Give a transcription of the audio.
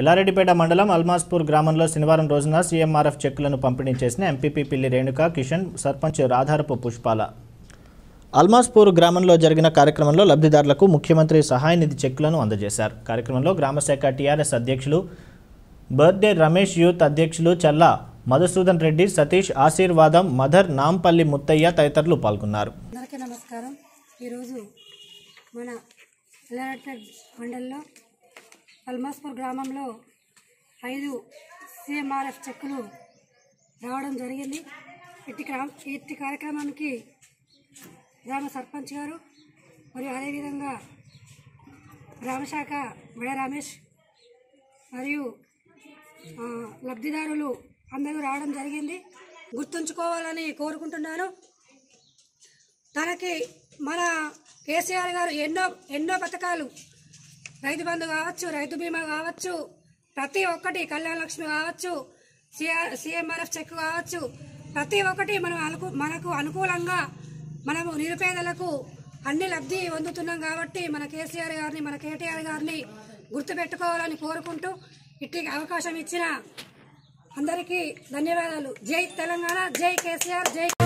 ఎల్లారెడ్డిపేట మండలం అల్మాస్ పూర్ గ్రామంలో శనివారం రోజున CMRF చెక్కులను పంపిణీ చేసిన ఎంపీపీ పిల్లి రేణుక కిషన్ సర్పంచ్ రాధారపు పుష్పాల అల్మాస్ పూర్ గ్రామంలో జరిగిన కార్యక్రమంలో లబ్ధిదారులకు ముఖ్యమంత్రి సహాయ నిధి చెక్కులను అందజేశారు। కార్యక్రమంలో గ్రామ శాఖ TRS అధ్యక్షులు బర్త్డే రమేష్ యూత్ అధ్యక్షులు చల్ల మధుసూదన్ రెడ్డి సతీష్ ఆశీర్వాదం మదర్ నాంపల్లి ముత్తయ్య తదితరులు పాల్గొన్నారు। అల్మాస్పూర్ గ్రామంలో 5 CMRF చెక్కులు రావడం జరిగింది। ఇట్టి కార్యక్రమానికి గ్రామ సర్పంచ్ గారు మరియు అదేవిధంగా గ్రామశాఖ బడ రమేష్ మరియు లబ్ధిదారులు అందరూ రావడం జరిగింది। గుర్తుంచుకోవాలని కోరుకుంటున్నాను। తనకి మన KCR గారు ఎన్నో పథకాలు రైతు బంధు కావచ్చు, రైతు బీమా కావచ్చు, ప్రతి ఒక్కటి కళ్యాణ లక్ష్మి కావచ్చు, CMRF చెక్ కావచ్చు, ప్రతి ఒక్కటి మనకు అనుకూలంగా మనము నిరుపేదలకు అన్ని లబ్ధి పొందుతున్నాం। కాబట్టి మన KCR గారిని మన KTR గారిని గుర్తుపెట్టుకోవాలని కోరుకుంటూ ఇట్టి అవకాశం ఇచ్చిన అందరికీ ధన్యవాదాలు। జై తెలంగాణ, జై KCR, జై